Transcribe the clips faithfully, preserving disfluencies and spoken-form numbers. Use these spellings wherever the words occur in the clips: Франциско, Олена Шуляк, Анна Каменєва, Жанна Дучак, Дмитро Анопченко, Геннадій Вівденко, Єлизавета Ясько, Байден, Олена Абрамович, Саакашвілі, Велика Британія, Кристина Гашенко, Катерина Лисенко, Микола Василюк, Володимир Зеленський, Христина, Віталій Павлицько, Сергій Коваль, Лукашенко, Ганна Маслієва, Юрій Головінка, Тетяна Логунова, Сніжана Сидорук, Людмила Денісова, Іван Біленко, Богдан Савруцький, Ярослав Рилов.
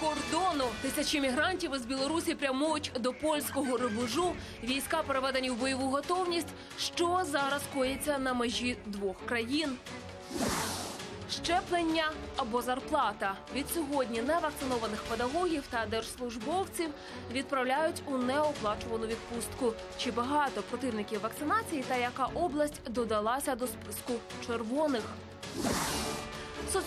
кордону. Тисячі мігрантів із Білорусі прямують до польського рубежу. Війська переведені в бойову готовність. Що зараз коїться на межі двох країн? Щеплення або зарплата. Від сьогодні невакцинованих педагогів та держслужбовців відправляють у неоплачувану відпустку. Чи багато противників вакцинації та яка область додалася до списку червоних?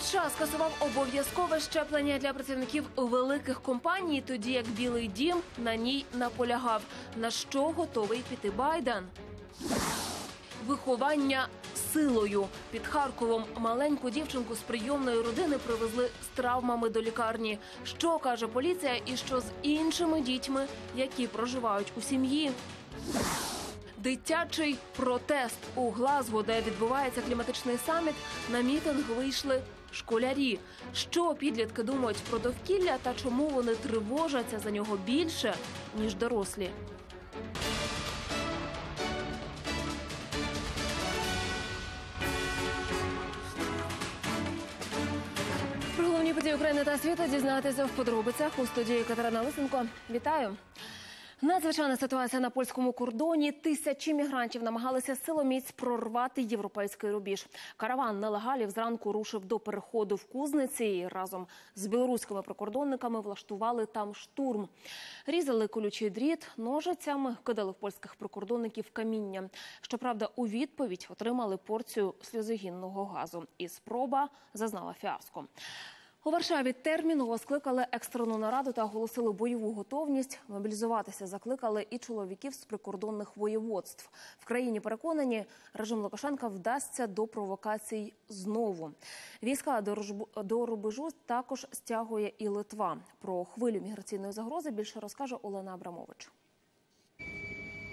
США скасував обов'язкове щеплення для працівників великих компаній, тоді як Білий дім на ній наполягав. На що готовий піти Байден? Виховання силою. Під Харковом маленьку дівчинку з прийомної родини привезли з травмами до лікарні. Що каже поліція і що з іншими дітьми, які проживають у сім'ї? Дитячий протест. У Глазго, де відбувається кліматичний саміт, на мітинг вийшли школярі. Що підлітки думають про довкілля та чому вони тривожаться за нього більше, ніж дорослі? Про головні події України та світу дізнаєтеся в подробицях. У студії Катерина Лисенко. Вітаю! Надзвичайна ситуація на польському кордоні. Тисячі мігрантів намагалися силоміць прорвати європейський рубіж. Караван нелегалів зранку рушив до переходу в Кузниці і разом з білоруськими прикордонниками влаштували там штурм. Різали колючий дріт, ножицями кидали в польських прикордонників каміння. Щоправда, у відповідь отримали порцію сльозогінного газу. І спроба зазнала фіаско. У Варшаві терміново скликали екстрену нараду та оголосили бойову готовність. Мобілізуватися закликали і чоловіків з прикордонних воєводств. В країні переконані, режим Лукашенка вдасться до провокацій знову. Війська до рубежу також стягує і Литва. Про хвилю міграційної загрози більше розкаже Олена Абрамович.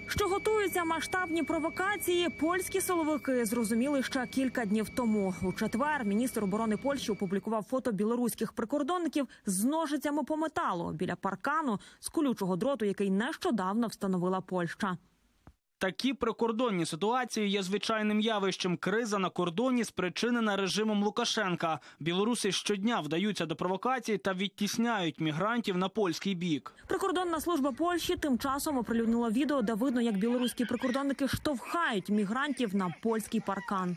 Що готуються масштабні провокації, польські силовики зрозуміли ще кілька днів тому. У четвер міністр оборони Польщі опублікував фото білоруських прикордонників з ножицями по металу біля паркану з колючого дроту, який нещодавно встановила Польща. Такі прикордонні ситуації є звичайним явищем. Криза на кордоні спричинена режимом Лукашенка. Білоруси щодня вдаються до провокацій та відтісняють мігрантів на польський бік. Прикордонна служба Польщі тим часом оприлюднила відео, де видно, як білоруські прикордонники штовхають мігрантів на польський паркан.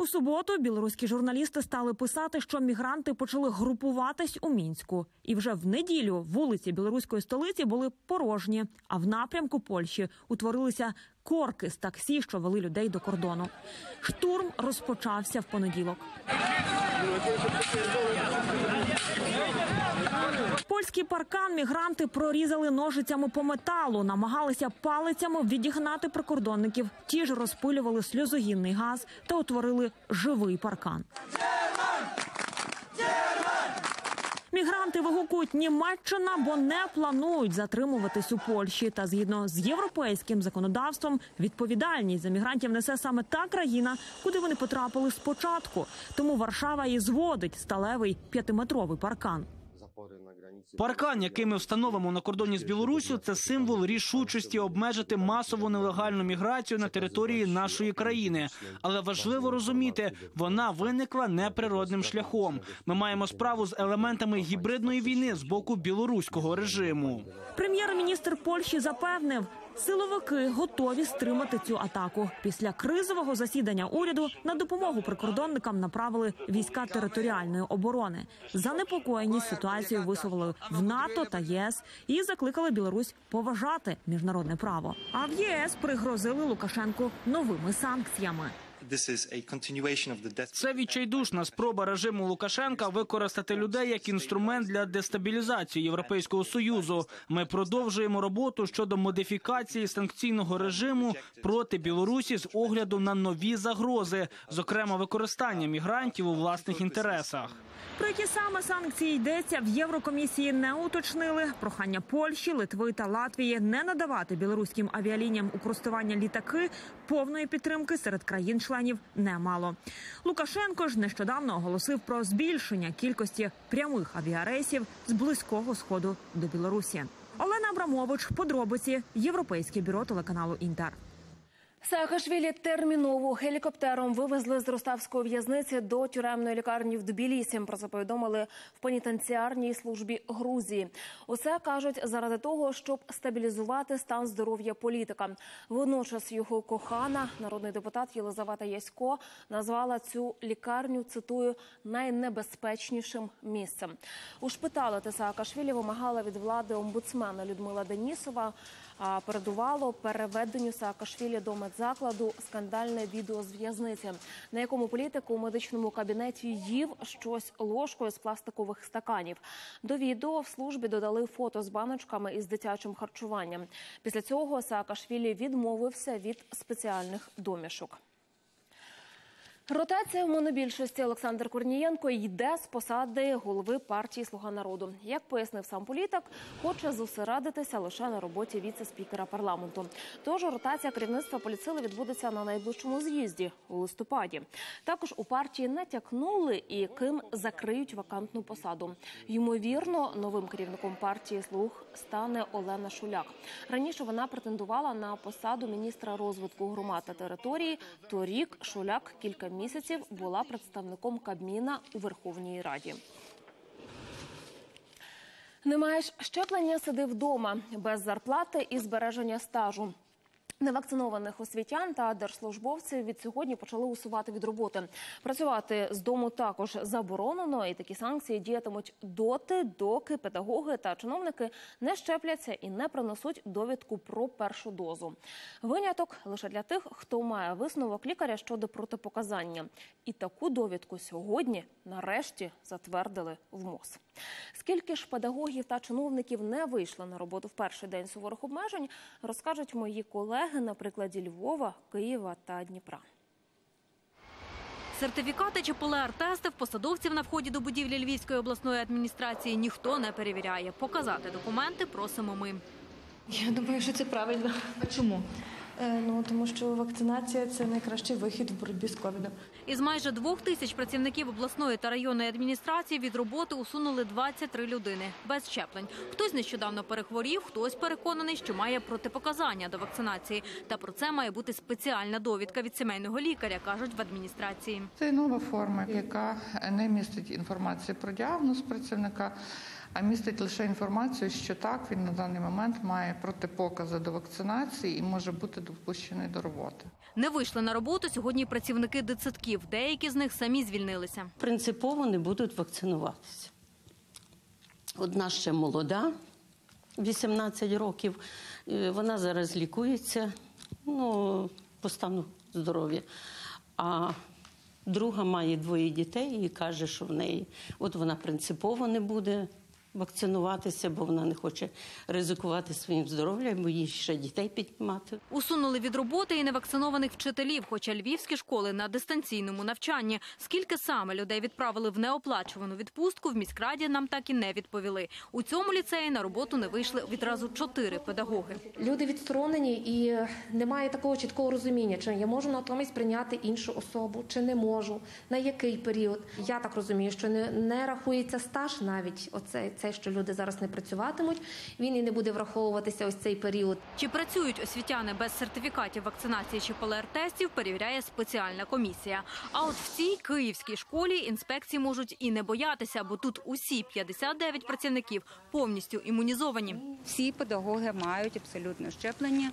У суботу білоруські журналісти стали писати, що мігранти почали групуватись у Мінську. І вже в неділю вулиці білоруської столиці були порожні, а в напрямку Польщі утворилися корки з таксі, що вели людей до кордону. Штурм розпочався в понеділок. Польський паркан мігранти прорізали ножицями по металу, намагалися палицями відігнати прикордонників. Ті ж розпилювали сльозогінний газ та утворили живий паркан. Мігранти вигукують «Німеччина», бо не планують затримуватись у Польщі. Та згідно з європейським законодавством, відповідальність за мігрантів несе саме та країна, куди вони потрапили спочатку. Тому Варшава і зводить сталевий п'ятиметровий паркан. Паркан, який ми встановимо на кордоні з Білоруссю, це символ рішучості обмежити масову нелегальну міграцію на території нашої країни. Але важливо розуміти, вона виникла неприродним шляхом. Ми маємо справу з елементами гібридної війни з боку білоруського режиму. Прем'єр-міністр Польщі запевнив, силовики готові стримати цю атаку. Після кризового засідання уряду на допомогу прикордонникам направили війська територіальної оборони. Занепокоєність ситуацію висловили в НАТО та ЄС і закликали Білорусь поважати міжнародне право. А в ЄС пригрозили Лукашенку новими санкціями. Це відчайдушна спроба режиму Лукашенка використати людей як інструмент для дестабілізації Європейського Союзу. Ми продовжуємо роботу щодо модифікації санкційного режиму проти Білорусі з огляду на нові загрози, зокрема використання мігрантів у власних інтересах. Про які саме санкції йдеться, в Єврокомісії не уточнили. Прохання Польщі, Литви та Латвії не надавати білоруським авіалініям у користування літаки повної підтримки серед країн-членів немало. Лукашенко ж нещодавно оголосив про збільшення кількості прямих авіарейсів з Близького Сходу до Білорусі. Олена Абрамович, подробиці, Європейське бюро телеканалу «Інтер». Саакашвілі терміново гелікоптером вивезли з Роставської в'язниці до тюремної лікарні в Тбілісі. Про це повідомили в пенітенціарній службі Грузії. Усе, кажуть, заради того, щоб стабілізувати стан здоров'я політика. Водночас його кохана, народний депутат Єлизавета Ясько, назвала цю лікарню, цитую, найнебезпечнішим місцем. Ушпиталити Саакашвілі вимагала від влади омбудсмена Людмила Денісова, а передувало переведенню Саакашвілі до медзакладу скандальне відео з в'язниці, на якому політик у медичному кабінеті їв щось ложкою з пластикових стаканів. До відео в службі додали фото з баночками із дитячим харчуванням. Після цього Саакашвілі відмовився від спеціальних домішок. Ротація в монобільшості. Олександр Корнієнко йде з посади голови партії «Слуга народу». Як пояснив сам політик, хоче зосередитися лише на роботі віце-спікера парламенту. Тож ротація керівництва політсили відбудеться на найближчому з'їзді у листопаді. Також у партії натякнули і ким закриють вакантну посаду. Ймовірно, новим керівником партії «Слуг» стане Олена Шуляк. Раніше вона претендувала на посаду міністра розвитку громад та території. Торік Шуляк кілька місяців була представником Кабміна у Верховній Раді. Не маєш щеплення – сиди вдома, без зарплати і збереження стажу. Невакцинованих освітян та держслужбовців від сьогодні почали усувати від роботи. Працювати з дому також заборонено, і такі санкції діятимуть доти, доки педагоги та чиновники не щепляться і не принесуть довідку про першу дозу. Виняток лише для тих, хто має висновок лікаря щодо протипоказання. І таку довідку сьогодні нарешті затвердили в МОЗ. Скільки ж педагогів та чиновників не вийшли на роботу в перший день суворих обмежень, розкажуть мої колеги на прикладі Львова, Києва та Дніпра. Сертифікати чи ПЛР-тести в посадовців на вході до будівлі Львівської обласної адміністрації ніхто не перевіряє. Показати документи просимо ми. Я думаю, що це правильно. Чому? Ну, тому що вакцинація – це найкращий вихід в боротьбі з ковідом. Із майже двох тисяч працівників обласної та районної адміністрації від роботи усунули двадцять три людини без щеплень. Хтось нещодавно перехворів, хтось переконаний, що має протипоказання до вакцинації. Та про це має бути спеціальна довідка від сімейного лікаря, кажуть в адміністрації. Це нова форма, яка не містить інформації про діагноз працівника, а містить лише інформацію, що так, він на даний момент має протипокази до вакцинації і може бути допущений до роботи. Не вийшли на роботу сьогодні працівники дитсадків. Деякі з них самі звільнилися. Принципово не будуть вакцинуватися. Одна ще молода, вісімнадцять років. Вона зараз лікується, ну, по стану здоров'я. А друга має двоє дітей і каже, що в неї, от вона принципово не буде вакцинуватися, бо вона не хоче ризикувати своїм здоров'ям, бо їй ще дітей піднімати. Усунули від роботи і невакцинованих вчителів, хоча львівські школи на дистанційному навчанні. Скільки саме людей відправили в неоплачувану відпустку, в міськраді нам так і не відповіли. У цьому ліцеї на роботу не вийшли відразу чотири педагоги. Люди відсторонені і немає такого чіткого розуміння, чи я можу натомість прийняти іншу особу, чи не можу, на який період. Я так розумію, що не, не рахується стаж навіть оцей. Те, що люди зараз не працюватимуть, він і не буде враховуватися ось цей період. Чи працюють освітяни без сертифікатів вакцинації чи ПЛР-тестів, перевіряє спеціальна комісія. А от в цій київській школі інспекції можуть і не боятися, бо тут усі п'ятдесят дев'ять працівників повністю імунізовані. Всі педагоги мають абсолютно щеплення.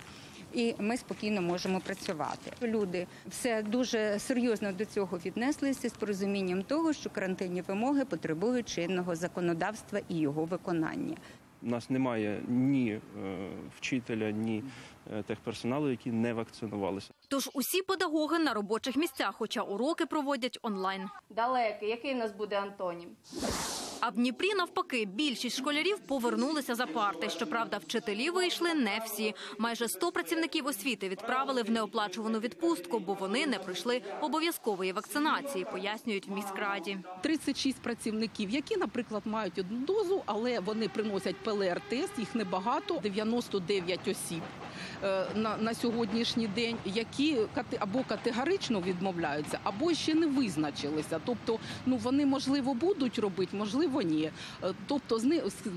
І ми спокійно можемо працювати. Люди все дуже серйозно до цього віднеслися з порозумінням того, що карантинні вимоги потребують чинного законодавства і його виконання. У нас немає ні вчителя, ні техперсоналу, які не вакцинувалися. Тож усі педагоги на робочих місцях, хоча уроки проводять онлайн. Далеко. Який у нас буде антонім? А в Дніпрі, навпаки, більшість школярів повернулися за парти. Щоправда, вчителі вийшли не всі. Майже сто працівників освіти відправили в неоплачувану відпустку, бо вони не пройшли обов'язкової вакцинації, пояснюють в міськраді. тридцять шість працівників, які, наприклад, мають одну дозу, але вони приносять ПЛР-тест, їх небагато, дев'яносто дев'ять осіб. на, на сьогоднішній день, які або категорично відмовляються, або ще не визначилися. Тобто, ну, вони, можливо, будуть робити, можливо, ні. Тобто, з,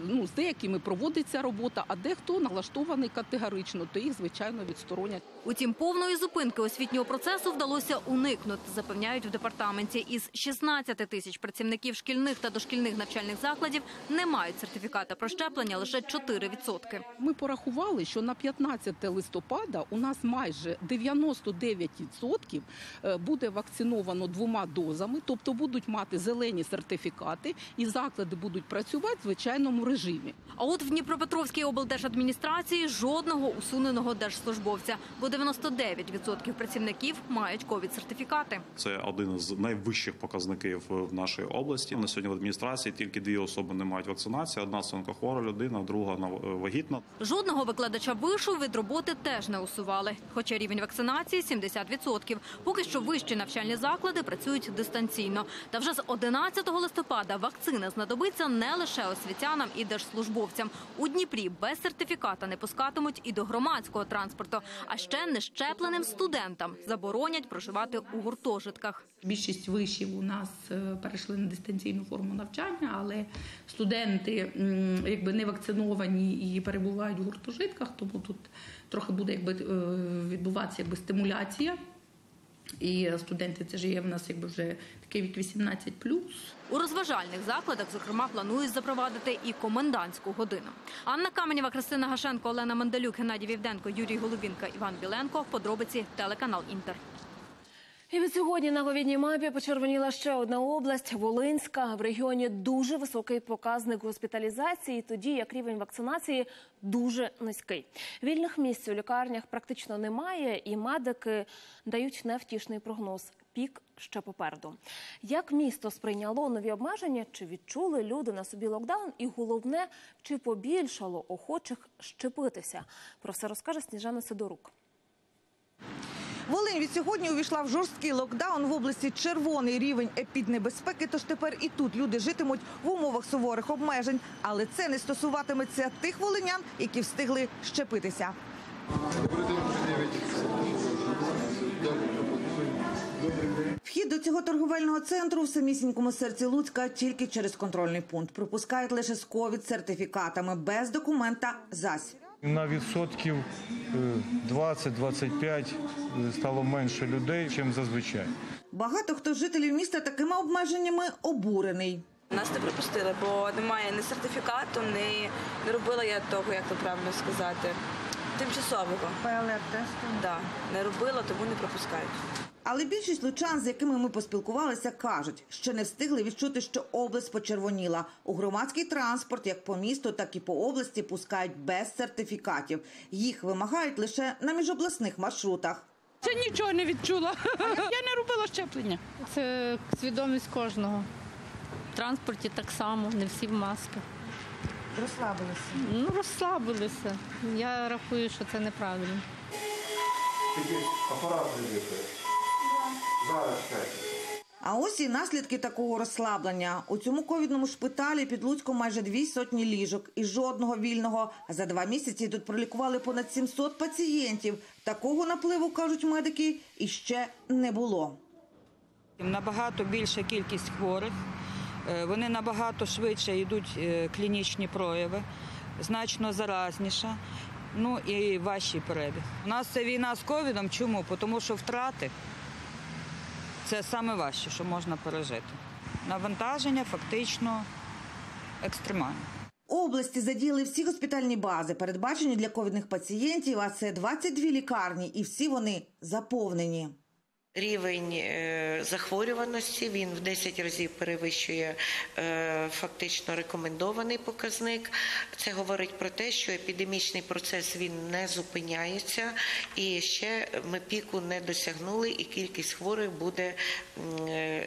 ну, з деякими проводиться робота, а дехто налаштований категорично, то їх, звичайно, відсторонять. Утім, повної зупинки освітнього процесу вдалося уникнути, запевняють в департаменті. Із шістнадцяти тисяч працівників шкільних та дошкільних навчальних закладів не мають сертифіката про щеплення, лише чотири відсотки. Ми порахували, що на п'ятнадцяте листопада у нас майже дев'яносто дев'ять відсотків буде вакциновано двома дозами, тобто будуть мати зелені сертифікати і заклади будуть працювати в звичайному режимі. А от в Дніпропетровській облдержадміністрації жодного усуненого держслужбовця, бо дев'яносто дев'ять відсотків працівників мають ковід-сертифікати. Це один із найвищих показників в нашій області. На сьогодні в адміністрації тільки дві особи не мають вакцинації. Одна – онкохвора людина, друга – вагітна. Жодного викладача вишу від роботи теж не усували. Хоча рівень вакцинації – сімдесят відсотків. Поки що вищі навчальні заклади працюють дистанційно. Та вже з одинадцятого листопада вакцина знадобиться не лише освітянам і держслужбовцям. У Дніпрі без сертифіката не пускатимуть і до громадського транспорту. А ще нещепленим студентам заборонять проживати у гуртожитках. Більшість вишів у нас перейшли на дистанційну форму навчання, але студенти якби не вакциновані і перебувають у гуртожитках, тому тут трохи буде якби відбуватися якби стимуляція. І студенти, це ж є в нас якби вже такий вік вісімнадцять плюс. У розважальних закладах, зокрема, планують запровадити і комендантську годину. Анна Каменєва, Кристина Гашенко, Олена Мандалюк, Геннадій Вівденко, Юрій Головінка, Іван Біленко. Подробиці телеканал Інтер. І від сьогодні на ковідній мапі почервоніла ще одна область – Волинська. В регіоні дуже високий показник госпіталізації, тоді як рівень вакцинації дуже низький. Вільних місць у лікарнях практично немає, і медики дають невтішний прогноз – пік ще попереду. Як місто сприйняло нові обмеження, чи відчули люди на собі локдаун, і головне, чи побільшало охочих щепитися? Про все розкаже Сніжана Сидорук. Волинь від сьогодні увійшла в жорсткий локдаун. В області червоний рівень епіднебезпеки, тож тепер і тут люди житимуть в умовах суворих обмежень. Але це не стосуватиметься тих волинян, які встигли щепитися. Вхід до цього торговельного центру в самісінькому серці Луцька тільки через контрольний пункт. Пропускають лише з ковід-сертифікатами, без документа зась. На відсотків двадцять-двадцять п'ять стало менше людей, ніж зазвичай. Багато хто з жителів міста такими обмеженнями обурений. Нас не пропустили, бо немає ні сертифікату, ні не робила я того, як то правильно сказати, тимчасового. пе ел ар-тесту? Так, не робила, тому не пропускають. Але більшість лучан, з якими ми поспілкувалися, кажуть, ще не встигли відчути, що область почервоніла. У громадський транспорт як по місту, так і по області пускають без сертифікатів. Їх вимагають лише на міжобласних маршрутах. Це нічого не відчула. Я не робила щеплення. Це свідомість кожного. В транспорті так само, не всі в масках. Розслабилися? Ну, розслабилися. Я рахую, що це неправильно. Апарат відбуває. А ось і наслідки такого розслаблення. У цьому ковідному шпиталі під Луцьком майже дві сотні ліжок і жодного вільного. За два місяці тут пролікували понад сімсот пацієнтів. Такого напливу, кажуть медики, іще не було. Набагато більша кількість хворих, вони набагато швидше йдуть клінічні прояви, значно заразніша, ну і важчий перебіг. У нас це війна з ковідом. Чому? Тому що втрати. Це саме важче, що можна пережити. Навантаження фактично екстремальне. Області задіяли всі госпітальні бази, передбачені для ковідних пацієнтів, а це двадцять дві лікарні, і всі вони заповнені. Рівень захворюваності, він в десять разів перевищує фактично рекомендований показник. Це говорить про те, що епідемічний процес, він не зупиняється, і ще ми піку не досягнули, і кількість хворих буде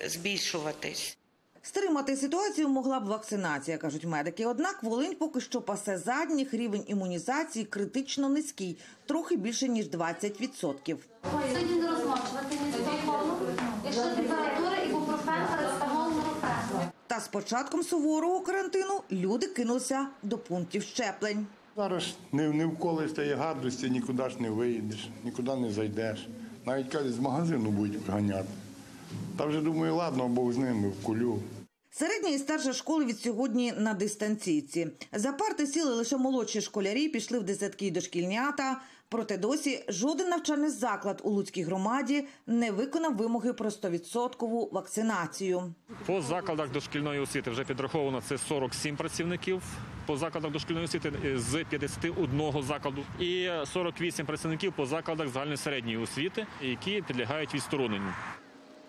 збільшуватись. Стримати ситуацію могла б вакцинація, кажуть медики. Однак Волинь поки що пасе задніх, рівень імунізації критично низький, трохи більше, ніж двадцять відсотків. Сьогодні не розмочувати нікому, якщо температура, ібупрофен, парацетамол, нурофен. Та з початком суворого карантину люди кинулися до пунктів щеплень. Зараз ж не, не вколиш тієї гадості, нікуди ж не виїдеш, нікуди не зайдеш. Навіть, кажуть, з магазину будуть ганяти. Та вже думаю, ладно, Бог з ними, вкулю. Середня і старша школи від сьогодні на дистанційці. За парти сіли лише молодші школярі, пішли в десятки й дошкільнята. Проте досі жоден навчальний заклад у Луцькій громаді не виконав вимоги про стовідсоткову вакцинацію. По закладах дошкільної освіти вже підраховано це сорок сім працівників. По закладах дошкільної освіти з п'ятдесяти одного закладу. І сорок вісім працівників по закладах загальної середньої освіти, які підлягають відстороненню.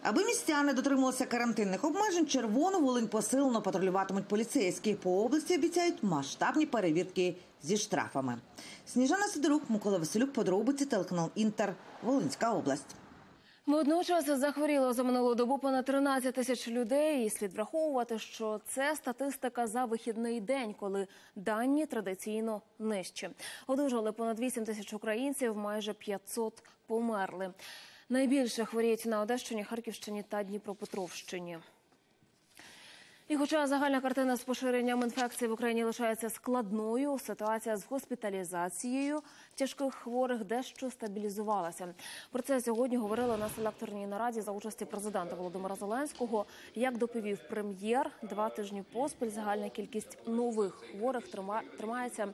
Аби містяни дотримувалися карантинних обмежень, червону волинь посилено патрулюватимуть поліцейські. По області обіцяють масштабні перевірки зі штрафами. Сніжана Сидорук, Микола Василюк, подробиці, телеканал «Інтер», Волинська область. Водночас захворіло за минулу добу понад тринадцять тисяч людей. І слід враховувати, що це статистика за вихідний день, коли дані традиційно нижчі. Одужали понад вісім тисяч українців, майже п'ятсот померли. Найбільше хворіють на Одещині, Харківщині та Дніпропетровщині. І хоча загальна картина з поширенням інфекції в Україні лишається складною, ситуація з госпіталізацією тяжких хворих дещо стабілізувалася. Про це сьогодні говорили на селекторній нараді за участі президента Володимира Зеленського. Як доповів прем'єр, два тижні поспіль загальна кількість нових хворих тримається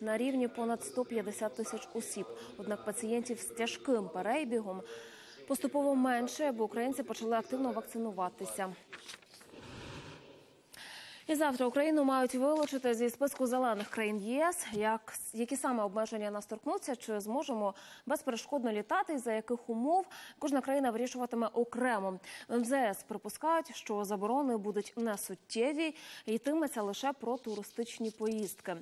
на рівні понад сто п'ятдесят тисяч осіб. Однак пацієнтів з тяжким перебігом поступово менше, бо українці почали активно вакцинуватися. І завтра Україну мають вилучити зі списку зелених країн ЄС. Як, які саме обмеження нас торкнуться, чи зможемо безперешкодно літати, і за яких умов, кожна країна вирішуватиме окремо. ем зет ес припускають, що заборони будуть несуттєві і йтиметься лише про туристичні поїздки.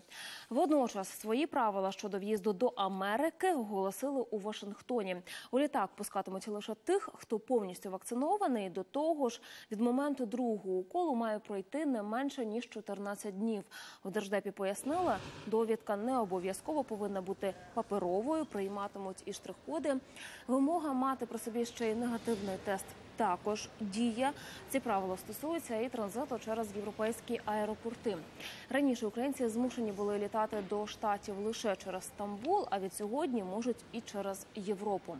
Водночас свої правила щодо в'їзду до Америки оголосили у Вашингтоні. У літак пускатимуть лише тих, хто повністю вакцинований. До того ж, від моменту другого уколу має пройти не менше ніж чотирнадцять днів. В Держдепі пояснили, довідка не обов'язково повинна бути паперовою, прийматимуть і штрих-коди. Вимога мати при собі ще й негативний тест також діє. Ці правила стосуються і транзиту через європейські аеропорти. Раніше українці змушені були літати до Штатів лише через Стамбул, а від сьогодні можуть і через Європу.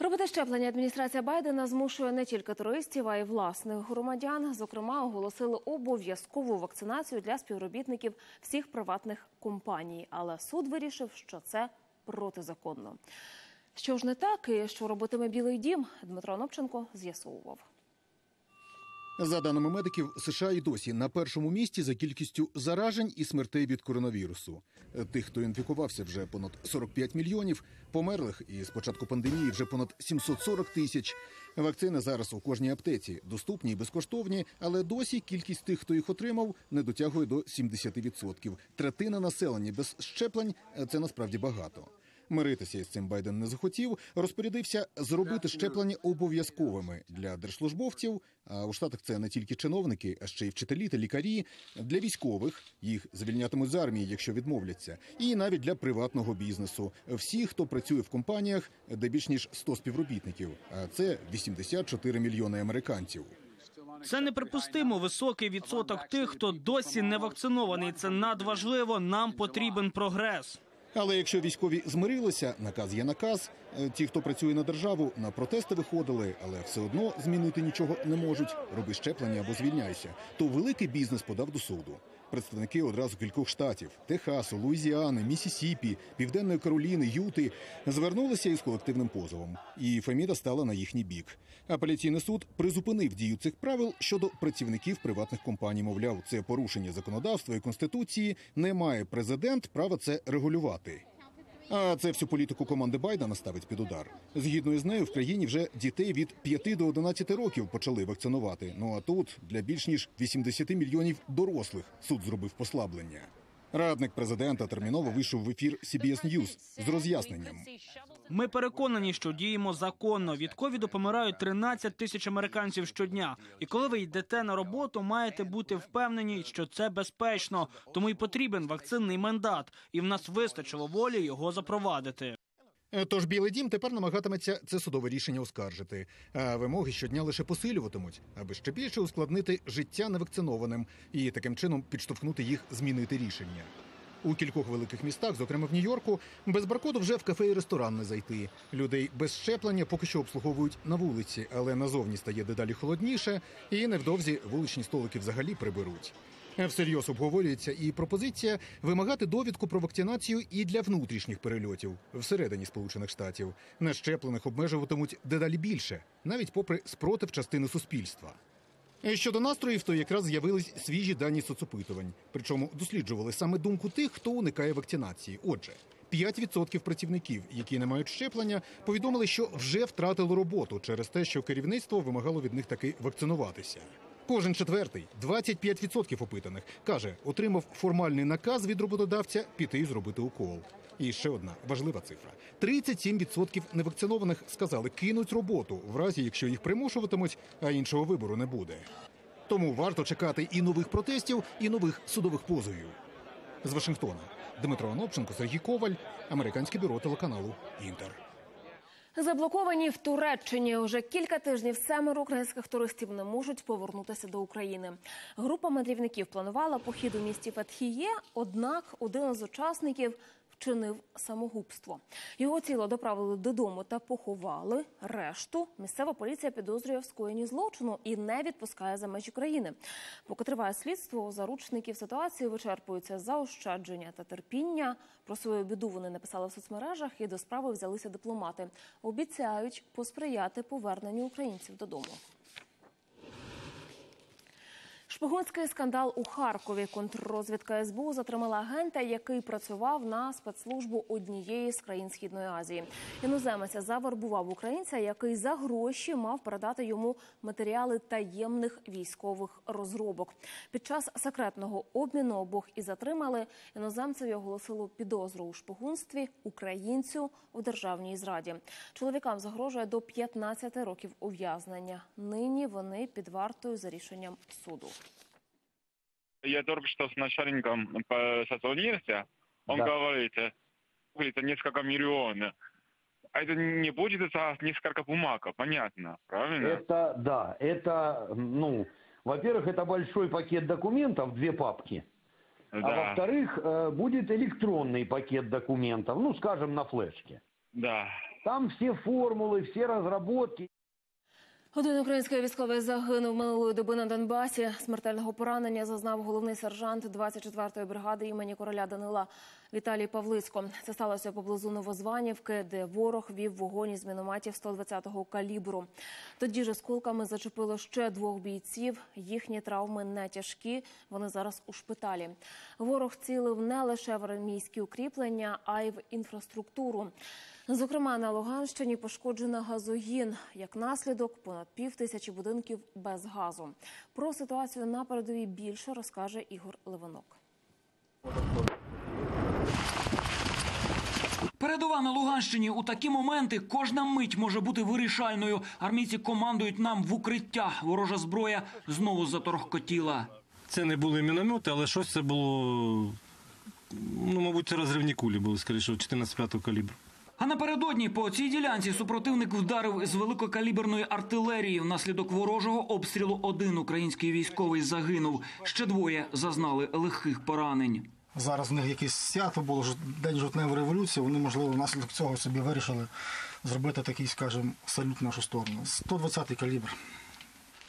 Робити щеплення адміністрація Байдена змушує не тільки туристів, а й власних громадян. Зокрема, оголосили обов'язкову вакцинацію для співробітників всіх приватних компаній. Але суд вирішив, що це протизаконно. Що ж не так і що робитиме Білий дім, Дмитро Анопченко з'ясовував. За даними медиків, США і досі на першому місці за кількістю заражень і смертей від коронавірусу. Тих, хто інфікувався, вже понад сорок п'ять мільйонів, померлих і з початку пандемії вже понад сімсот сорок тисяч. Вакцини зараз у кожній аптеці, доступні і безкоштовні, але досі кількість тих, хто їх отримав, не дотягує до сімдесяти відсотків. Третина населення без щеплень – це насправді багато. Миритися із цим Байден не захотів, розпорядився зробити щеплення обов'язковими для держслужбовців, а у Штатах це не тільки чиновники, а ще й вчителі та лікарі, для військових, їх звільнятимуть з армії, якщо відмовляться, і навіть для приватного бізнесу. Всі, хто працює в компаніях, де більш ніж сто співробітників, а це вісімдесят чотири мільйони американців. Це неприпустимо високий відсоток тих, хто досі не вакцинований. Це надважливо, нам потрібен прогрес. Але якщо військові змирилися, наказ є наказ. Ті, хто працює на державу, на протести виходили, але все одно змінити нічого не можуть. Роби щеплення або звільняйся. То великий бізнес подав до суду. Представники одразу кількох штатів – Техасу, Луїзіани, Міссісіпі, Південної Кароліни, Юти – звернулися із колективним позовом. І Феміда стала на їхній бік. Апеляційний суд призупинив дію цих правил щодо працівників приватних компаній. Мовляв, це порушення законодавства і Конституції, не має президент права це регулювати. А це всю політику команди Байдена ставить під удар. Згідно із нею, в країні вже дітей від п'яти до одинадцяти років почали вакцинувати. Ну а тут для більш ніж вісімдесяти мільйонів дорослих суд зробив послаблення. Радник президента терміново вийшов в ефір Сі Бі Ес Ньюз з роз'ясненням. Ми переконані, що діємо законно. Від ковіду помирають тринадцять тисяч американців щодня. І коли ви йдете на роботу, маєте бути впевнені, що це безпечно. Тому і потрібен вакцинний мандат. І в нас вистачило волі його запровадити. Тож Білий дім тепер намагатиметься це судове рішення оскаржити. А вимоги щодня лише посилюватимуть, аби ще більше ускладнити життя невакцинованим і таким чином підштовхнути їх змінити рішення. У кількох великих містах, зокрема в Нью-Йорку, без баркоду вже в кафе і ресторан не зайти. Людей без щеплення поки що обслуговують на вулиці, але назовні стає дедалі холодніше і невдовзі вуличні столики взагалі приберуть. Всерйоз обговорюється і пропозиція вимагати довідку про вакцинацію і для внутрішніх перельотів всередині Сполучених Штатів. Нещеплених обмежуватимуть дедалі більше, навіть попри спротив частини суспільства. Щодо настроїв, то якраз з'явились свіжі дані соцопитувань. Причому досліджували саме думку тих, хто уникає вакцинації. Отже, п'ять відсотків працівників, які не мають щеплення, повідомили, що вже втратили роботу через те, що керівництво вимагало від них таки вакцинуватися. Кожен четвертий, двадцять п'ять відсотків опитаних, каже, отримав формальний наказ від роботодавця піти і зробити укол. І ще одна важлива цифра. тридцять сім відсотків невакцинованих сказали, кинуть роботу, в разі, якщо їх примушуватимуть, а іншого вибору не буде. Тому варто чекати і нових протестів, і нових судових позовів. З Вашингтона Дмитро Анопченко, Сергій Коваль, Американське бюро телеканалу «Інтер». Заблоковані в Туреччині. Уже кілька тижнів семеро українських туристів не можуть повернутися до України. Група мандрівників планувала похід у місті Фетхіє, однак один із учасників чинив самогубство. Його тіло доправили додому та поховали. Решту місцева поліція підозрює в скоєнні злочину і не відпускає за межі країни. Поки триває слідство, у заручників ситуації вичерпуються заощадження та терпіння. Про свою біду вони написали в соцмережах і до справи взялися дипломати. Обіцяють посприяти поверненню українців додому. Шпигунський скандал у Харкові. Контррозвідка ес бе у затримала агента, який працював на спецслужбу однієї з країн Східної Азії. Іноземець завербував українця, який за гроші мав передати йому матеріали таємних військових розробок. Під час секретного обміну обох і затримали. Іноземцеві оголосили підозру у шпигунстві, українцю у державній зраді. Чоловікам загрожує до п'ятнадцяти років ув'язнення. Нині вони під вартою за рішенням суду. Я только что с начальником созвонился, он да. говорит, это несколько миллионов, а это не будет, это несколько бумаг, понятно, правильно? Это, да, это, ну, во-первых, это большой пакет документов, две папки, да. а во-вторых, будет электронный пакет документов, ну, скажем, на флешке. Да. Там все формулы, все разработки. Один український військовий загинув минулої доби на Донбасі. Смертельного поранення зазнав головний сержант двадцять четвертої бригади імені короля Данила Віталій Павлицько. Це сталося поблизу Новозванівки, де ворог вів вогонь із мінометів сто двадцятого калібру. Тоді ж осколками зачепило ще двох бійців. Їхні травми не тяжкі, вони зараз у шпиталі. Ворог цілив не лише в армійські укріплення, а й в інфраструктуру. Зокрема, на Луганщині пошкоджено газогін. Як наслідок, понад пів тисячі будинків без газу. Про ситуацію на передовій більше розкаже Ігор Левонок. Передова на Луганщині. У такі моменти кожна мить може бути вирішальною. Армійці командують нам в укриття. Ворожа зброя знову заторохкотіла. Це не були міномети, але щось це було, ну, мабуть, це розривні кулі були, скоріше, чотирнадцять п'ятого калібру. А напередодні по цій ділянці супротивник вдарив з великокаліберної артилерії. Внаслідок ворожого обстрілу один український військовий загинув. Ще двоє зазнали легких поранень. Зараз в них якесь свято було, день жовтневої революції. Вони, можливо, внаслідок цього собі вирішили зробити такий, скажімо, салют в нашу сторону. сто двадцятий калібр.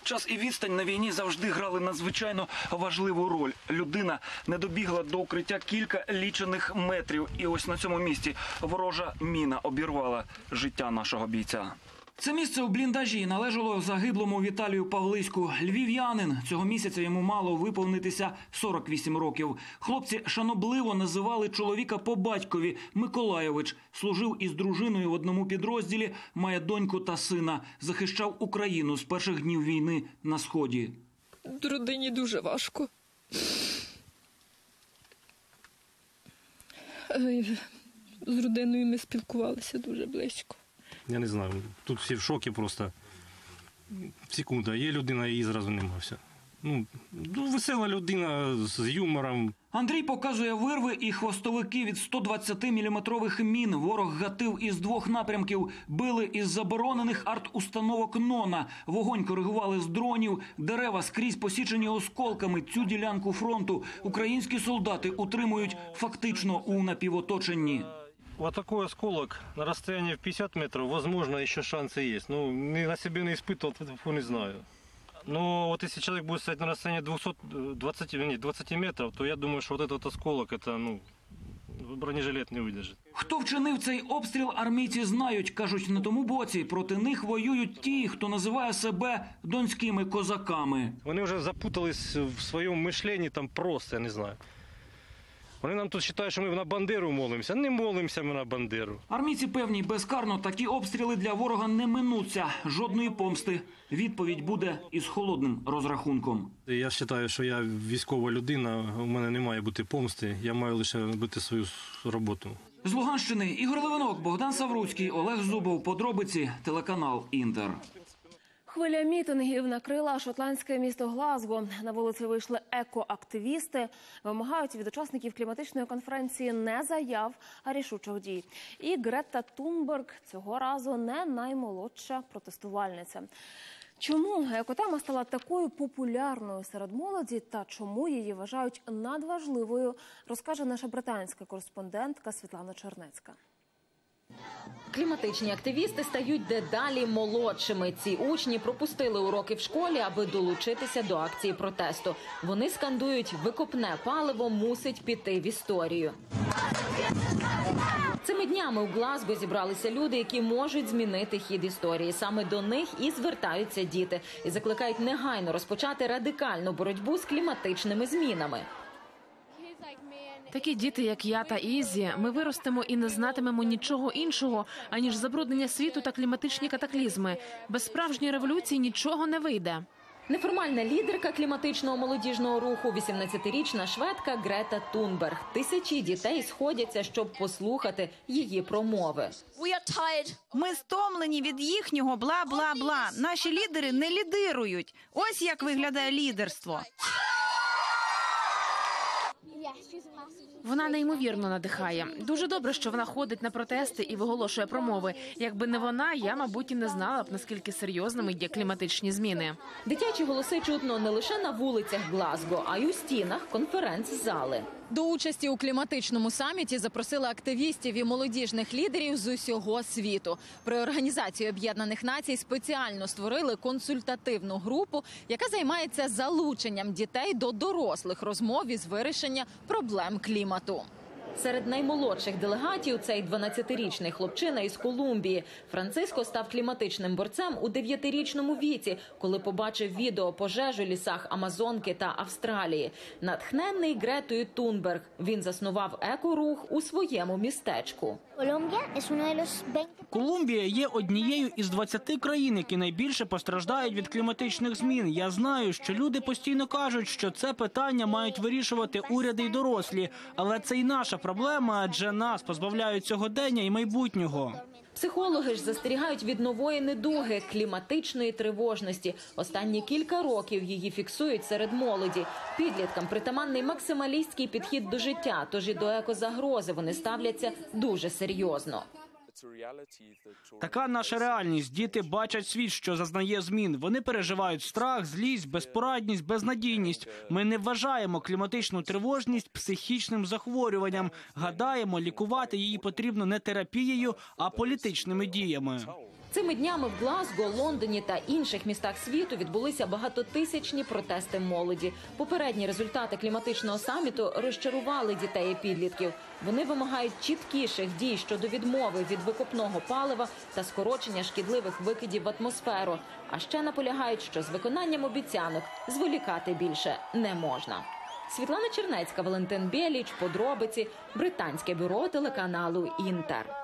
Час і відстань на війні завжди грали надзвичайно важливу роль. Людина не добігла до укриття кілька лічених метрів. І ось на цьому місці ворожа міна обірвала життя нашого бійця. Це місце у бліндажі належало загиблому Віталію Павлиську. Львів'янин. Цього місяця йому мало виповнитися сорок вісім років. Хлопці шанобливо називали чоловіка по батькові – Миколайович. Служив із дружиною в одному підрозділі, має доньку та сина. Захищав Україну з перших днів війни на Сході. Родині дуже важко. З родиною ми спілкувалися дуже близько. Я не знаю, тут всі в шокі просто. Секунда, є людина, її зразу нема, все. Ну, весела людина з юмором. Андрій показує вирви і хвостовики від сто двадцятиміліметрових мін. Ворог гатив із двох напрямків. Били із заборонених арт-установок НОНа. Вогонь коригували з дронів. Дерева скрізь посічені осколками. Цю ділянку фронту українські солдати утримують фактично у напівоточенні. Вот такой осколок на расстоянии в пятьдесят метров, возможно, еще шансы есть. Ну, на себе не испытывал, не знаю. Но вот если человек будет стоять на расстоянии двухсот двадцати, нет, двадцати метров, то я думаю, что вот этот осколок, это, ну, бронежилет не выдержит. Хто вчинив цей обстріл, армійці знають. Кажуть, на тому боці проти них воюють ті, хто називає себе донськими козаками. Вони вже запутались в своєму мишленні, там просто, я не знаю. Вони нам тут вважають, що ми на Бандеру молимося. Не молимося ми на Бандеру. Армійці певні, безкарно такі обстріли для ворога не минуться. Жодної помсти. Відповідь буде із холодним розрахунком. Я вважаю, що я військова людина, у мене не має бути помсти. Я маю лише робити свою роботу. З Луганщини Ігор Левонок, Богдан Савруцький, Олег Зубов. Подробиці, телеканал «Інтер». Хвиля мітингів накрила шотландське місто Глазго. На вулиці вийшли екоактивісти. Вимагають від учасників кліматичної конференції не заяв, а рішучих дій. І Грета Тунберг цього разу не наймолодша протестувальниця. Чому екотема стала такою популярною серед молоді та чому її вважають надважливою, розкаже наша британська кореспондентка Світлана Чернецька. Кліматичні активісти стають дедалі молодшими. Ці учні пропустили уроки в школі, аби долучитися до акції протесту. Вони скандують: «Викопне паливо мусить піти в історію». Цими днями у Глазго зібралися люди, які можуть змінити хід історії. Саме до них і звертаються діти. І закликають негайно розпочати радикальну боротьбу з кліматичними змінами. Такі діти, як я та Ізі, ми виростемо і не знатимемо нічого іншого, аніж забруднення світу та кліматичні катаклізми. Без справжньої революції нічого не вийде. Неформальна лідерка кліматичного молодіжного руху, вісімнадцятирічна шведка Грета Тунберг. Тисячі дітей сходяться, щоб послухати її промови. Ми стомлені від їхнього бла-бла-бла. Наші лідери не лідирують. Ось як виглядає лідерство. Вона неймовірно надихає. Дуже добре, що вона ходить на протести і виголошує промови. Якби не вона, я, мабуть, і не знала б, наскільки серйозними є кліматичні зміни. Дитячі голоси чутно не лише на вулицях Глазго, а й у стінах конференц-зали. До участі у кліматичному саміті запросили активістів і молодіжних лідерів з усього світу. При Організації Об'єднаних Націй спеціально створили консультативну групу, яка займається залученням дітей до дорослих розмов із вирішення проблем клімату. Серед наймолодших делегатів цей дванадцятирічний хлопчина із Колумбії. Франциско став кліматичним борцем у дев'ятирічному віці, коли побачив відео пожеж у лісах Амазонки та Австралії. Натхненний Гретою Тунберг, він заснував екорух у своєму містечку. Колумбія є однією із двадцяти країн, які найбільше постраждають від кліматичних змін. Я знаю, що люди постійно кажуть, що це питання мають вирішувати уряди й дорослі, але це й наша проблема, адже нас позбавляють сьогодення і майбутнього. Психологи ж застерігають від нової недуги – кліматичної тривожності. Останні кілька років її фіксують серед молоді. Підліткам притаманний максималістський підхід до життя, тож і до екозагрози вони ставляться дуже серйозно. Така наша реальність. Діти бачать світ, що зазнає змін. Вони переживають страх, злість, безпорадність, безнадійність. Ми не вважаємо кліматичну тривожність психічним захворюванням. Гадаємо, лікувати її потрібно не терапією, а політичними діями. Цими днями в Глазго, Лондоні та інших містах світу відбулися багатотисячні протести молоді. Попередні результати кліматичного саміту розчарували дітей і підлітків. Вони вимагають чіткіших дій щодо відмови від викопного палива та скорочення шкідливих викидів в атмосферу. А ще наполягають, що з виконанням обіцянок зволікати більше не можна. Світлана Чернецька, Валентин Бєліч, подробиці, британське бюро телеканалу «Інтер».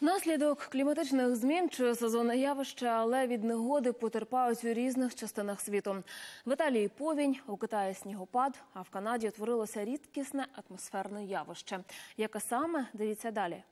Наслідок кліматичних змін чи сезонне явище, але від негоди потерпають у різних частинах світу. В Італії повінь, у Китаї снігопад, а в Канаді утворилося рідкісне атмосферне явище. Яке саме? Дивіться далі.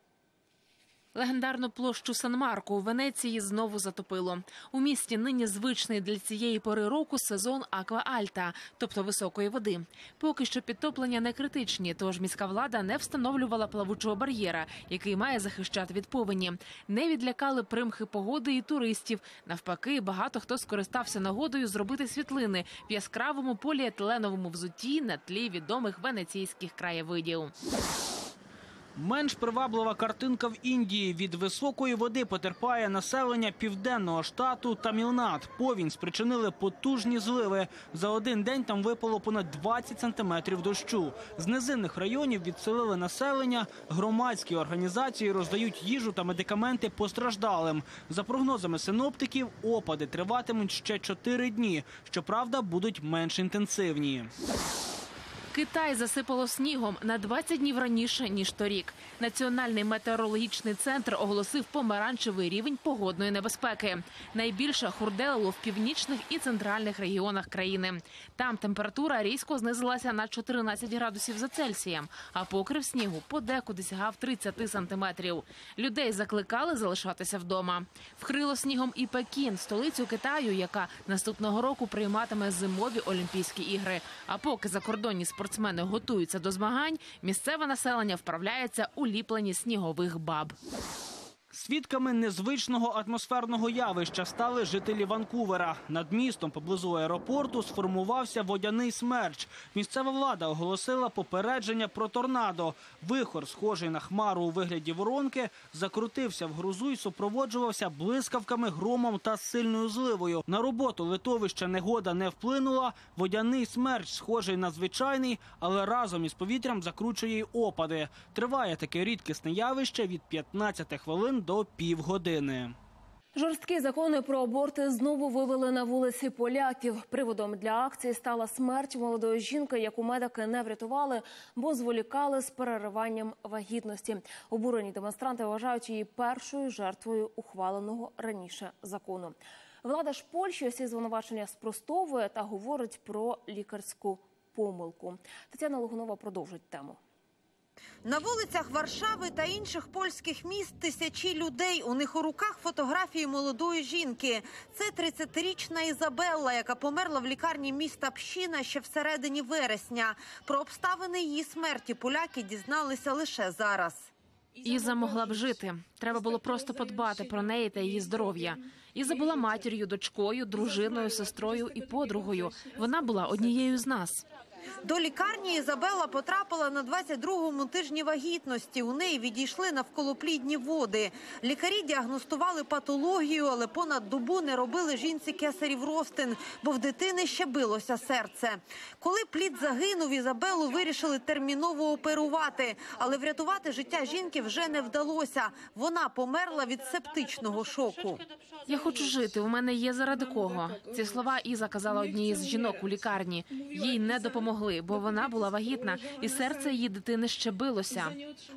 Легендарну площу Сан-Марко у Венеції знову затопило. У місті нині звичний для цієї пори року сезон аква-альта, тобто високої води. Поки що підтоплення не критичні, тож міська влада не встановлювала плавучого бар'єра, який має захищати від повені. Не відлякали примхи погоди і туристів. Навпаки, багато хто скористався нагодою зробити світлини в яскравому поліетиленовому взутті на тлі відомих венеційських краєвидів. Менш приваблива картинка в Індії. Від високої води потерпає населення південного штату Тамілнад. Повінь спричинили потужні зливи. За один день там випало понад двадцять сантиметрів дощу. З низинних районів відселили населення, громадські організації роздають їжу та медикаменти постраждалим. За прогнозами синоптиків, опади триватимуть ще чотири дні. Щоправда, будуть менш інтенсивні. Китай засипало снігом на двадцять днів раніше, ніж торік. Національний метеорологічний центр оголосив помаранчевий рівень погодної небезпеки. Найбільше хурделило в північних і центральних регіонах країни. Там температура різко знизилася на чотирнадцять градусів за Цельсієм, а покрив снігу подекуди сягав тридцяти сантиметрів. Людей закликали залишатися вдома. Вкрило снігом і Пекін, столицю Китаю, яка наступного року прийматиме зимові Олімпійські ігри. А поки закордонні спортсмени Спортсмени готуються до змагань, місцеве населення вправляється у ліпленні снігових баб. Свідками незвичного атмосферного явища стали жителі Ванкувера. Над містом поблизу аеропорту сформувався водяний смерч. Місцева влада оголосила попередження про торнадо. Вихор, схожий на хмару у вигляді воронки, закрутився в грозу і супроводжувався блискавками, громом та сильною зливою. На роботу литовища негода не вплинула. Водяний смерч схожий на звичайний, але разом із повітрям закручує й опади. Триває таке рідкісне явище від п'ятнадцяти хвилин до півгодини. Жорсткі закони про аборти знову вивели на вулиці поляків. Приводом для акції стала смерть молодої жінки, яку медики не врятували, бо зволікали з перериванням вагітності. Обурені демонстранти вважають її першою жертвою ухваленого раніше закону. Влада ж Польщі усі звинувачення спростовує та говорить про лікарську помилку. Тетяна Логунова продовжить тему. На вулицях Варшави та інших польських міст тисячі людей. У них у руках фотографії молодої жінки. Це тридцятирічна Ізабелла, яка померла в лікарні міста Пщина ще в середині вересня. Про обставини її смерті поляки дізналися лише зараз. Іза могла б жити. Треба було просто подбати про неї та її здоров'я. Іза була матір'ю, дочкою, дружиною, сестрою і подругою. Вона була однією з нас. До лікарні Ізабелла потрапила на двадцять другому тижні вагітності. У неї відійшли навколоплідні води. Лікарі діагностували патологію, але понад добу не робили жінці кесарів розтин, бо в дитини ще билося серце. Коли плід загинув, Ізабеллу вирішили терміново оперувати. Але врятувати життя жінки вже не вдалося. Вона померла від септичного шоку. «Я хочу жити, у мене є заради кого». Ці слова Іза казала одній з жінок у лікарні. Їй не допомогли. Могли, бо вона була вагітна, і серце її дитини ще билося.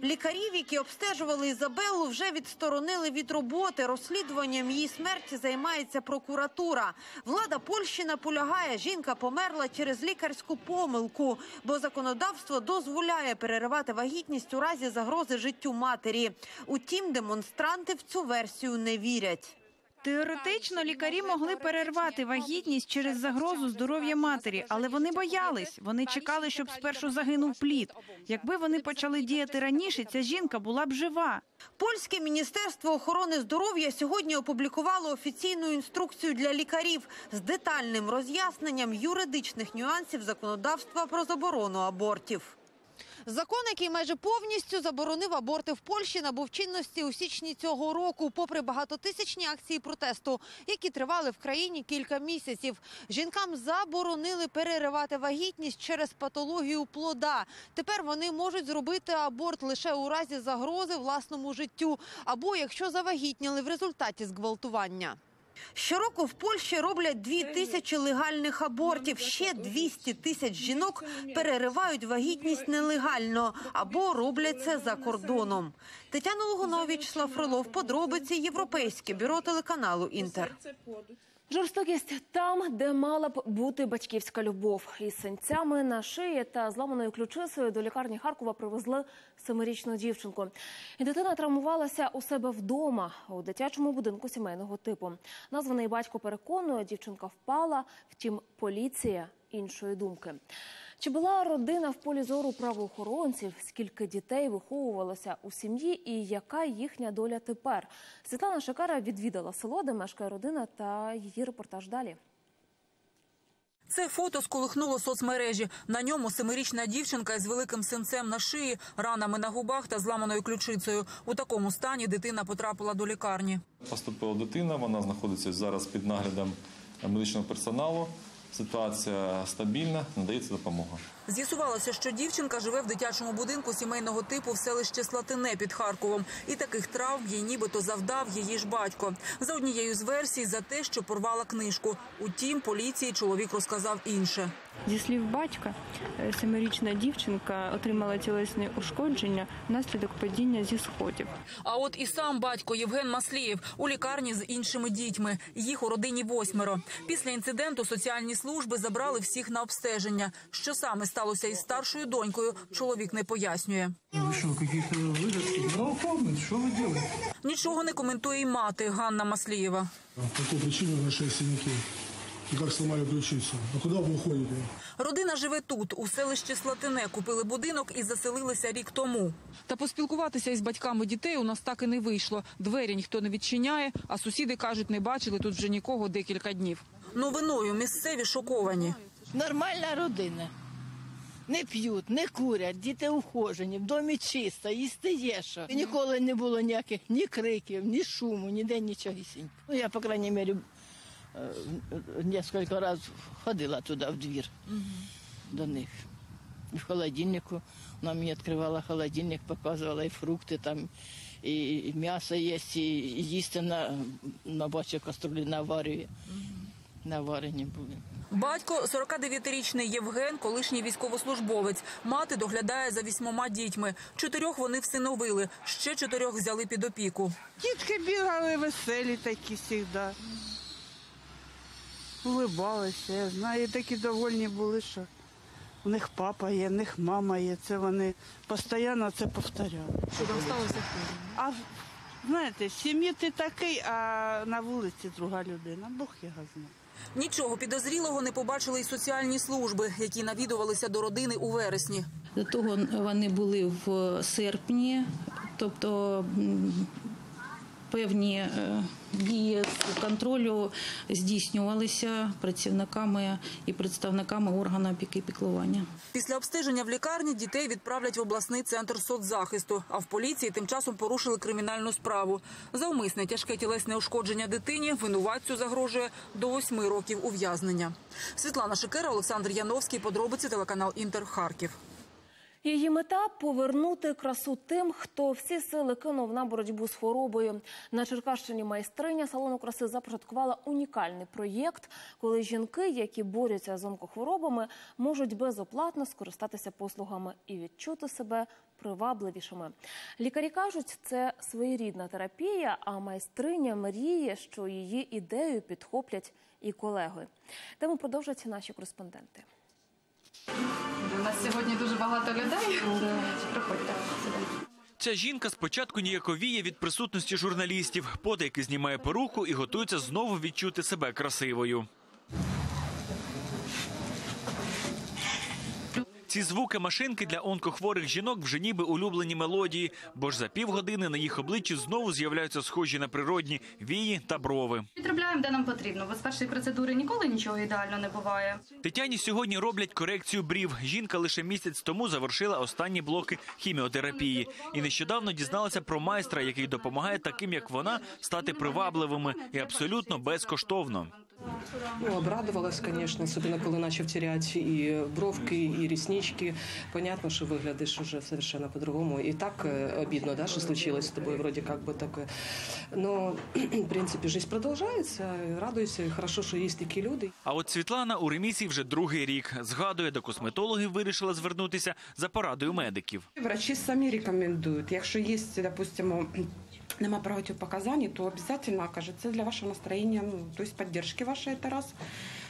Лікарів, які обстежували Ізабеллу, вже відсторонили від роботи. Розслідуванням її смерті займається прокуратура. Влада Польщі наполягає, жінка померла через лікарську помилку, бо законодавство дозволяє переривати вагітність у разі загрози життю матері. Утім, демонстранти в цю версію не вірять. Теоретично лікарі могли перервати вагітність через загрозу здоров'я матері, але вони боялись. Вони чекали, щоб спершу загинув плід. Якби вони почали діяти раніше, ця жінка була б жива. Польське міністерство охорони здоров'я сьогодні опублікувало офіційну інструкцію для лікарів з детальним роз'ясненням юридичних нюансів законодавства про заборону абортів. Закон, який майже повністю заборонив аборти в Польщі, набув чинності у січні цього року, попри багатотисячні акції протесту, які тривали в країні кілька місяців. Жінкам заборонили переривати вагітність через патологію плода. Тепер вони можуть зробити аборт лише у разі загрози власному життю, або якщо завагітніли в результаті зґвалтування. Щороку в Польщі роблять дві тисячі легальних абортів. Ще двісті тисяч жінок переривають вагітність нелегально або роблять це за кордоном. Тетяна Логунова, Ярослав Рилов, подробиці, Європейське бюро телеканалу «Інтер». Жорстокість там, де мала б бути батьківська любов. Із синцями на шиї та зламаною ключицею до лікарні Харкова привезли семирічну дівчинку. І дитина травмувалася у себе вдома, у дитячому будинку сімейного типу. Названий батько переконує, дівчинка впала, втім поліція іншої думки. Чи була родина в полі зору правоохоронців? Скільки дітей виховувалося у сім'ї і яка їхня доля тепер? Світлана Шикара відвідала село, де мешкає родина, та її репортаж далі. Це фото сколихнуло соцмережі. На ньому семирічна дівчинка із великим синцем на шиї, ранами на губах та зламаною ключицею. У такому стані дитина потрапила до лікарні. Поступила дитина, вона знаходиться зараз під наглядом медичного персоналу. Ситуація стабільна, надається допомога. З'ясувалося, що дівчинка живе в дитячому будинку сімейного типу в селищі Слатине під Харковом. І таких травм їй нібито завдав її ж батько. За однією з версій, за те, що порвала книжку. Утім, поліції чоловік розказав інше. Зі слів батька, семирічна дівчинка отримала тілесні ушкодження внаслідок падіння зі сходів. А от і сам батько Євген Маслієв у лікарні з іншими дітьми. Їх у родині восьмеро. Після інциденту соціальні служби забрали всіх на обстеження. Що саме сталося із старшою донькою, чоловік не пояснює. Нічого не коментує й мати Ганна Маслієва. Родина живе тут, у селищі Слатине. Купили будинок і заселилися рік тому. Та поспілкуватися із батьками дітей у нас так і не вийшло. Двері ніхто не відчиняє, а сусіди кажуть, не бачили тут вже нікого декілька днів. Новиною місцеві шоковані. Нормальна родина. Не п'ють, не курять, діти ухожені, в домі чисто, їсти є що. Ніколи не було ніяких ні криків, ні шуму, ніде нічогісінько. Ну, я, по крайній мірі, несколько разів ходила туди, в двір, до них. І в холодильнику. Вона мені відкривала холодильник, показувала і фрукти там, і м'ясо є, і їсти на, на бачу каструлі наварює. Наварені були. Батько – сорокадев'ятирічний Євген, колишній військовослужбовець. Мати доглядає за вісьмома дітьми. Чотирьох вони всиновили, ще чотирьох взяли під опіку. Дітки бігали веселі такі завжди. Улибалися, я знаю, такі довольні були, що в них папа є, в них мама є. Це вони постійно це повторяли. Що там сталося? А знаєте, в сім'ї ти такий, а на вулиці друга людина. Бог його знає. Нічого підозрілого не побачили й соціальні служби, які навідувалися до родини у вересні. До того вони були в серпні, тобто певні дії контролю здійснювалися працівниками і представниками органу опіки і піклування. Після обстеження в лікарні дітей відправлять в обласний центр соцзахисту, а в поліції тим часом порушили кримінальну справу. За умисне тяжке тілесне ушкодження дитині винуватцю загрожує до восьми років ув'язнення. Світлана Шикера, Олександр Яновський, подробиці, телеканал Інтер, Харків. Її мета – повернути красу тим, хто всі сили кинув на боротьбу з хворобою. На Черкащині майстриня салону краси започаткувала унікальний проєкт, коли жінки, які борються з онкохворобами, можуть безоплатно скористатися послугами і відчути себе привабливішими. Лікарі кажуть, це своєрідна терапія, а майстриня мріє, що її ідею підхоплять і колеги. Тему продовжать наші кореспонденти. У нас сьогодні дуже багато людей. Проходьте. Ця жінка спочатку ніяковіє від присутності журналістів. Потайки знімає поруку і готується знову відчути себе красивою. Ці звуки машинки для онкохворих жінок вже ніби улюблені мелодії, бо ж за півгодини на їх обличчі знову з'являються схожі на природні вії та брови. Підробляємо, де нам потрібно, бо з першої процедури ніколи нічого ідеально не буває. Тетяні сьогодні роблять корекцію брів. Жінка лише місяць тому завершила останні блоки хіміотерапії. І нещодавно дізналася про майстра, який допомагає таким, як вона, стати привабливими і абсолютно безкоштовно. Ну, обрадовалась, конечно, особенно, коли начав терять і бровки, і реснички. Понятно, що виглядиш уже совершенно по-другому. І так обідно, да, що случилось з тобою, вроде как бы таке. Но, в принципі, життя продовжується, радуюся, і хорошо, що є такі люди. А от Світлана у ремісії вже другий рік. Згадує, до косметологів вирішила звернутися за порадою медиків. Врачі самі рекомендують, якщо є, допустимо, нема противопоказаний, то обязательно, окажется, це для вашего настроения, ну, то есть поддержки вашей, это раз.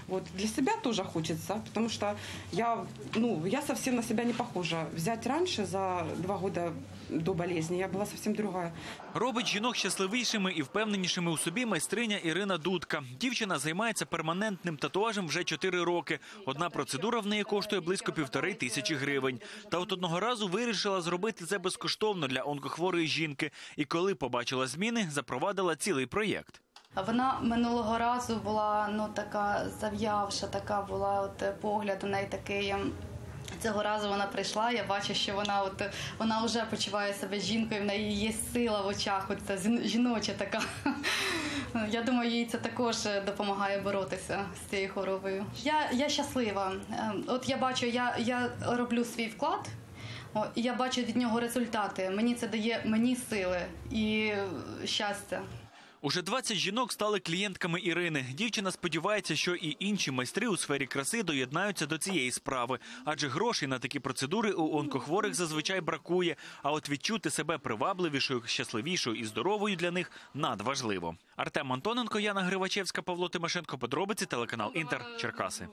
Вот. Для себя тоже хочется, потому что я, ну, я совсем на себя не похожа. Взять раньше, за два года до болезни, я була зовсім другая. Робить жінок щасливішими і впевненішими у собі майстриня Ірина Дудка. Дівчина займається перманентним татуажем вже чотири роки. Одна процедура в неї коштує близько півтори тисячі гривень. Та от одного разу вирішила зробити це безкоштовно для онкохворої жінки. І коли побачила зміни, запровадила цілий проєкт. Вона минулого разу була, ну, така зав'явша, така була, от погляд у неї такий. Цього разу вона прийшла, я бачу, що вона от вона вже почуває себе жінкою, в неї є сила в очах, от ця жіноча така. Я думаю, їй це також допомагає боротися з цією хворобою. Я, я щаслива. От я бачу, я, я роблю свій вклад, і я бачу від нього результати. Мені це дає мені сили і щастя. Уже двадцять жінок стали клієнтками Ірини. Дівчина сподівається, що і інші майстри у сфері краси доєднаються до цієї справи. Адже грошей на такі процедури у онкохворих зазвичай бракує. А от відчути себе привабливішою, щасливішою і здоровою для них надважливо. Артем Антоненко, Яна Гривачевська, Павло Тимошенко. Подробиці, телеканал Інтер, Черкаси.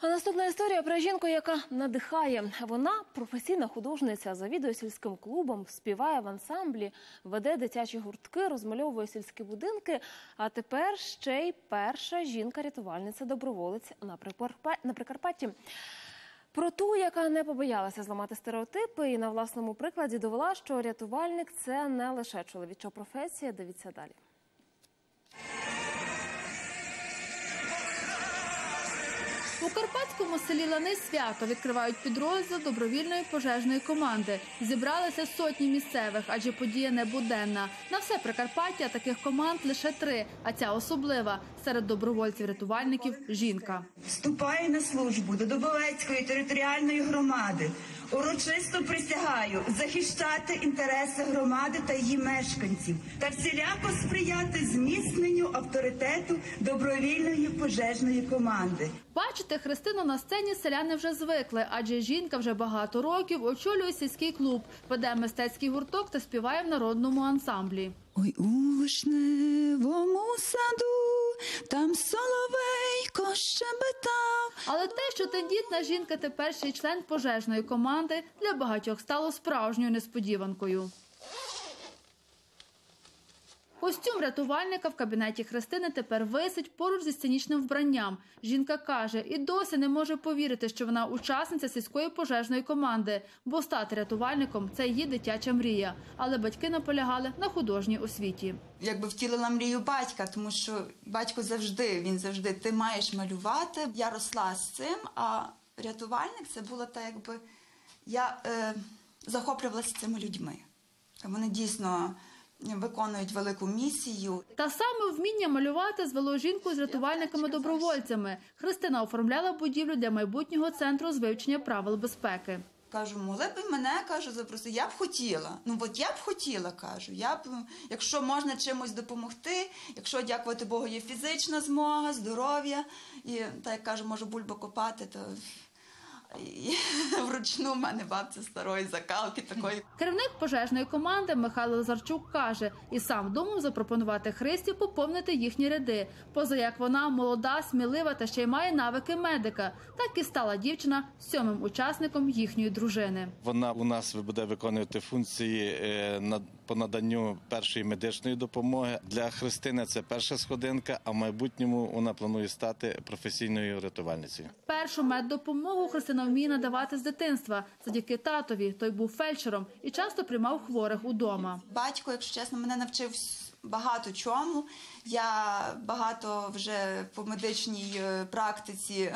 А наступна історія про жінку, яка надихає. Вона професійна художниця, завідує сільським клубом, співає в ансамблі, веде дитячі гуртки, розмальовує сільські будинки. А тепер ще й перша жінка-рятувальниця-доброволець на Прикарпатті. Про ту, яка не побоялася зламати стереотипи і на власному прикладі довела, що рятувальник – це не лише чоловіча професія. Дивіться далі. У карпатському селі Лани свято відкривають підрозділ добровільної пожежної команди. Зібралися сотні місцевих, адже подія не буденна. На все Прикарпаття таких команд лише три, а ця особлива. Серед добровольців-рятувальників – жінка. Вступаю на службу до Дубовецької територіальної громади. Урочисто присягаю захищати інтереси громади та її мешканців та всіляко сприяти зміцненню авторитету добровільної пожежної команди. Бачите, Христину на сцені селяни вже звикли, адже жінка вже багато років очолює сільський клуб, веде мистецький гурток та співає в народному ансамблі. Ой, у вишневому саду, там соловейко щебетав. Але те, що тендітна жінка тепер ще й член пожежної команди, для багатьох стало справжньою несподіванкою. Костюм рятувальника в кабінеті Христини тепер висить поруч зі сценічним вбранням. Жінка каже, і досі не може повірити, що вона учасниця сільської пожежної команди, бо стати рятувальником – це її дитяча мрія. Але батьки наполягали на художній освіті. Якби втілила мрію батька, тому що батько завжди, він завжди, ти маєш малювати. Я росла з цим, а рятувальник – це було так, якби я е, захоплювалася цими людьми. Вони дійсно виконують велику місію. Та саме вміння малювати звело жінку з рятувальниками-добровольцями. Христина оформляла будівлю для майбутнього центру з вивчення правил безпеки. Кажу, могли б мене, кажу, запросити, я б хотіла. Ну от я б хотіла, кажу, я б, якщо можна чимось допомогти, якщо, дякувати Богу, є фізична змога, здоров'я, і так, як кажу, можу бульбу копати, то і вручну в мене бабця старої закалки такої. Керівник пожежної команди Михайло Лазарчук каже, і сам думав запропонувати Христі поповнити їхні ряди. Поза як вона молода, смілива та ще й має навики медика. Так і стала дівчина сьомим учасником їхньої дружини. Вона у нас буде виконувати функції по наданню першої медичної допомоги. Для Христини це перша сходинка, а в майбутньому вона планує стати професійною рятувальницею. Першу меддопомогу Христина вміє надавати з дитинства. Завдяки татові, той був фельдшером і часто приймав хворих удома. Батько, якщо чесно, мене навчив багато чому. Я багато вже по медичній практиці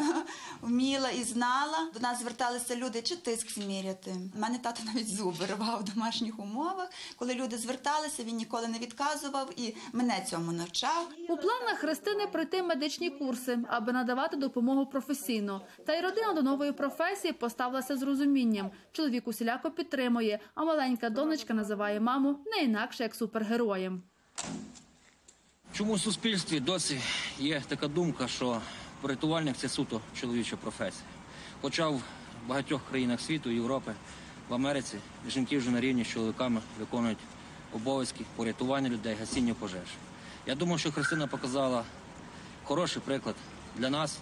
вміла і знала. До нас зверталися люди, чи тиск зміряти. У мене тато навіть зуби рвав в домашніх умовах. Коли люди зверталися, він ніколи не відказував і мене цьому навчав. У планах Христини пройти медичні курси, аби надавати допомогу професійно. Та й родина до нової професії поставилася з розумінням. Чоловік усіляко підтримує, а маленька донечка називає маму не інакше, як супергероєм. Чому в суспільстві досі є така думка, що рятувальник – це суто чоловіча професія? Хоча в багатьох країнах світу, Європи, в Америці жінки вже на рівні з чоловіками виконують обов'язків по рятуванню людей, гасінню пожеж. Я думаю, що Христина показала хороший приклад для нас,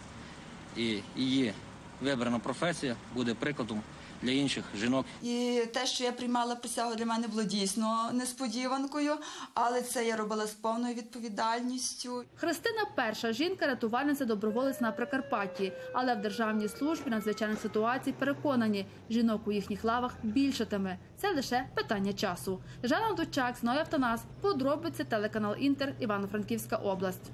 і її вибрана професія буде прикладом для інших жінок. І те, що я приймала присягу, для мене було дійсно несподіванкою, але це я робила з повною відповідальністю. Христина – перша жінка-рятувальниця-доброволець на Прикарпатті. Але в Державній службі надзвичайних ситуацій переконані – жінок у їхніх лавах більшатиме. Це лише питання часу. Жанна Дучак, Зноя Автонас, подробиці, телеканал «Інтер», Івано-Франківська область.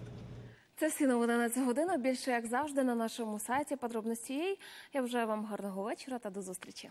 Це всі новини на цю годину. Більше, як завжди, на нашому сайті. Подробності є. Я бажаю вам гарного вечора та до зустрічі.